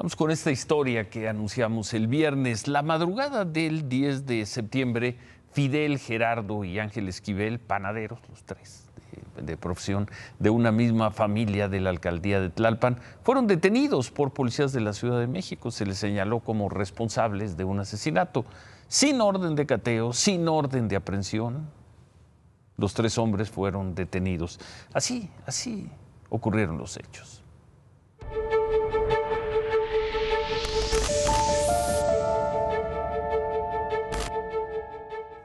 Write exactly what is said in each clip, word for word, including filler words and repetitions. Vamos con esta historia que anunciamos el viernes. La madrugada del diez de septiembre, Fidel, Gerardo y Ángel Esquivel, panaderos, los tres de, de profesión de una misma familia de la alcaldía de Tlalpan, fueron detenidos por policías de la Ciudad de México. Se les señaló como responsables de un asesinato. Sin orden de cateo, sin orden de aprehensión, los tres hombres fueron detenidos. Así, así ocurrieron los hechos.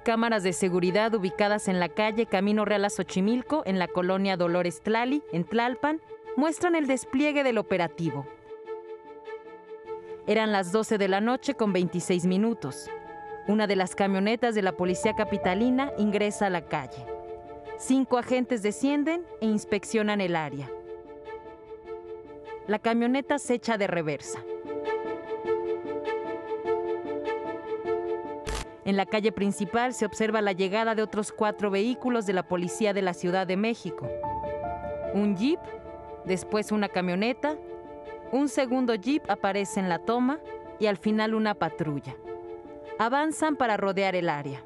Cámaras de seguridad ubicadas en la calle Camino Real a Xochimilco, en la colonia Dolores Tlali, en Tlalpan, muestran el despliegue del operativo. Eran las doce de la noche con veintiséis minutos. Una de las camionetas de la policía capitalina ingresa a la calle. Cinco agentes descienden e inspeccionan el área. La camioneta se echa de reversa. En la calle principal se observa la llegada de otros cuatro vehículos de la policía de la Ciudad de México. Un jeep, después una camioneta, un segundo jeep aparece en la toma y al final una patrulla. Avanzan para rodear el área.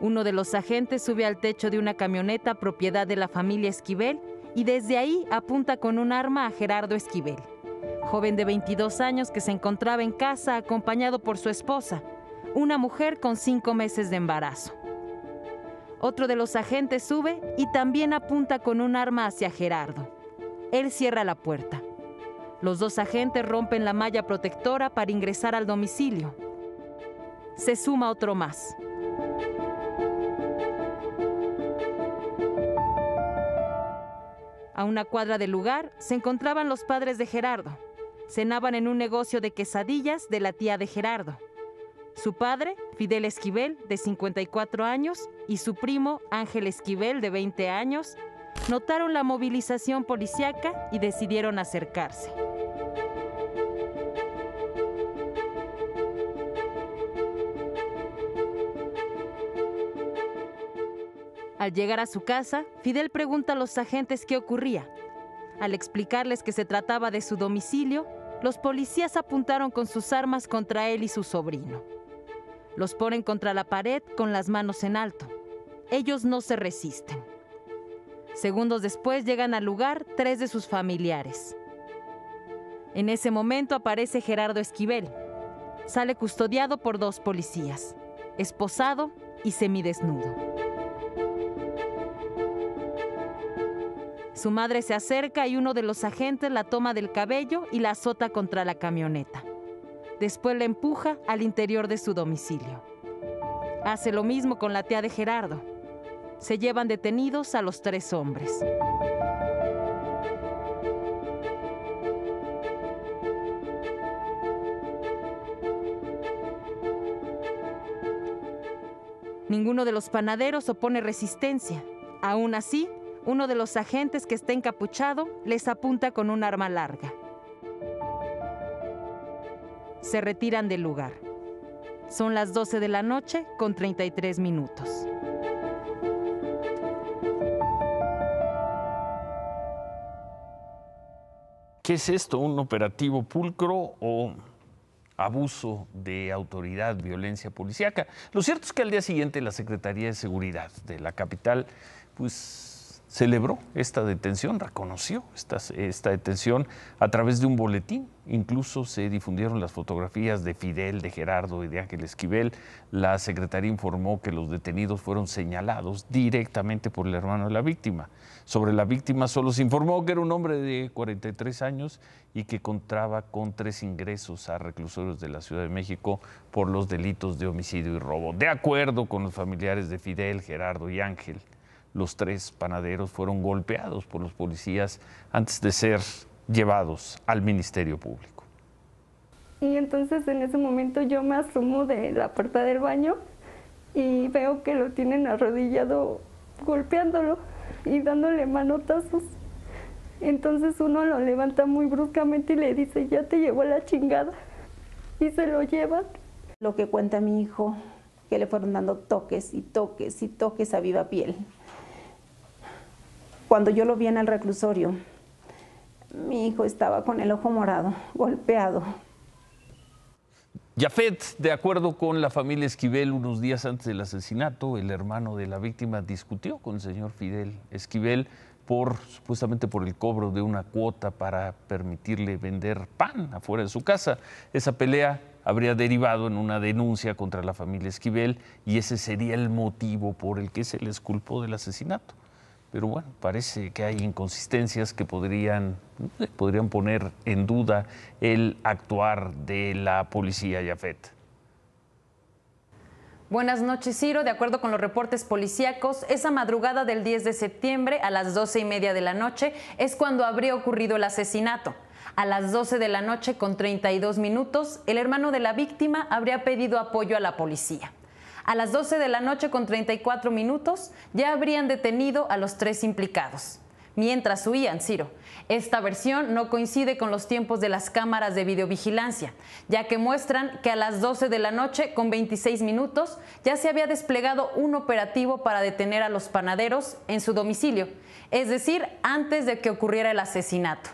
Uno de los agentes sube al techo de una camioneta propiedad de la familia Esquivel y desde ahí apunta con un arma a Gerardo Esquivel, joven de veintidós años que se encontraba en casa acompañado por su esposa, una mujer con cinco meses de embarazo. Otro de los agentes sube y también apunta con un arma hacia Gerardo. Él cierra la puerta. Los dos agentes rompen la malla protectora para ingresar al domicilio. Se suma otro más. A una cuadra del lugar se encontraban los padres de Gerardo. Cenaban en un negocio de quesadillas de la tía de Gerardo. Su padre, Fidel Esquivel, de cincuenta y cuatro años, y su primo, Ángel Esquivel, de veinte años, notaron la movilización policíaca y decidieron acercarse. Al llegar a su casa, Fidel pregunta a los agentes qué ocurría. Al explicarles que se trataba de su domicilio, los policías apuntaron con sus armas contra él y su sobrino. Los ponen contra la pared con las manos en alto. Ellos no se resisten. Segundos después llegan al lugar tres de sus familiares. En ese momento aparece Gerardo Esquivel. Sale custodiado por dos policías, esposado y semidesnudo. Su madre se acerca y uno de los agentes la toma del cabello y la azota contra la camioneta. Después la empuja al interior de su domicilio. Hace lo mismo con la tía de Gerardo. Se llevan detenidos a los tres hombres. Ninguno de los panaderos opone resistencia. Aún así, uno de los agentes que está encapuchado les apunta con un arma larga. Se retiran del lugar. Son las doce de la noche con treinta y tres minutos. ¿Qué es esto? ¿Un operativo pulcro o abuso de autoridad, violencia policíaca? Lo cierto es que al día siguiente la Secretaría de Seguridad de la capital, pues, celebró esta detención, reconoció esta, esta detención a través de un boletín. Incluso se difundieron las fotografías de Fidel, de Gerardo y de Ángel Esquivel. La secretaría informó que los detenidos fueron señalados directamente por el hermano de la víctima. Sobre la víctima solo se informó que era un hombre de cuarenta y tres años y que contaba con tres ingresos a reclusorios de la Ciudad de México por los delitos de homicidio y robo. De acuerdo con los familiares de Fidel, Gerardo y Ángel, los tres panaderos fueron golpeados por los policías antes de ser llevados al Ministerio Público. Y entonces en ese momento yo me asomo de la puerta del baño y veo que lo tienen arrodillado golpeándolo y dándole manotazos. Entonces uno lo levanta muy bruscamente y le dice, ya te llevó la chingada, y se lo llevan. Lo que cuenta mi hijo, que le fueron dando toques y toques y toques a viva piel. Cuando yo lo vi en el reclusorio, mi hijo estaba con el ojo morado, golpeado. Jafet, de acuerdo con la familia Esquivel, unos días antes del asesinato, el hermano de la víctima discutió con el señor Fidel Esquivel por supuestamente por el cobro de una cuota para permitirle vender pan afuera de su casa. Esa pelea habría derivado en una denuncia contra la familia Esquivel y ese sería el motivo por el que se les culpó del asesinato. Pero bueno, parece que hay inconsistencias que podrían, podrían poner en duda el actuar de la policía, Jafet. Buenas noches, Ciro. De acuerdo con los reportes policíacos, esa madrugada del diez de septiembre a las doce y media de la noche es cuando habría ocurrido el asesinato. A las doce de la noche con treinta y dos minutos, el hermano de la víctima habría pedido apoyo a la policía. A las doce de la noche con treinta y cuatro minutos ya habrían detenido a los tres implicados, mientras huían, Ciro. Esta versión no coincide con los tiempos de las cámaras de videovigilancia, ya que muestran que a las doce de la noche con veintiséis minutos ya se había desplegado un operativo para detener a los panaderos en su domicilio, es decir, antes de que ocurriera el asesinato.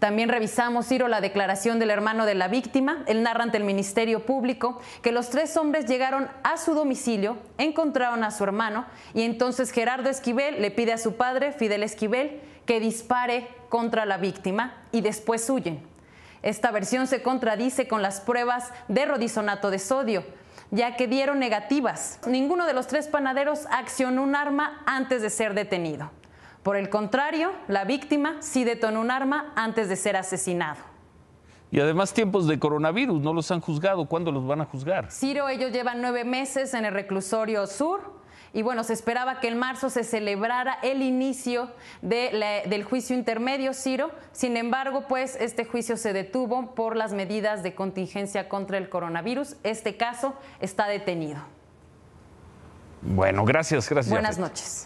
También revisamos, Ciro, la declaración del hermano de la víctima. Él narra ante el Ministerio Público que los tres hombres llegaron a su domicilio, encontraron a su hermano y entonces Gerardo Esquivel le pide a su padre, Fidel Esquivel, que dispare contra la víctima y después huyen. Esta versión se contradice con las pruebas de rodizonato de sodio, ya que dieron negativas. Ninguno de los tres panaderos accionó un arma antes de ser detenido. Por el contrario, la víctima sí detonó un arma antes de ser asesinado. Y además tiempos de coronavirus, no los han juzgado. ¿Cuándo los van a juzgar? Ciro, ellos llevan nueve meses en el reclusorio sur. Y bueno, se esperaba que en marzo se celebrara el inicio de la, del juicio intermedio, Ciro. Sin embargo, pues este juicio se detuvo por las medidas de contingencia contra el coronavirus. Este caso está detenido. Bueno, gracias, gracias. Buenas noches.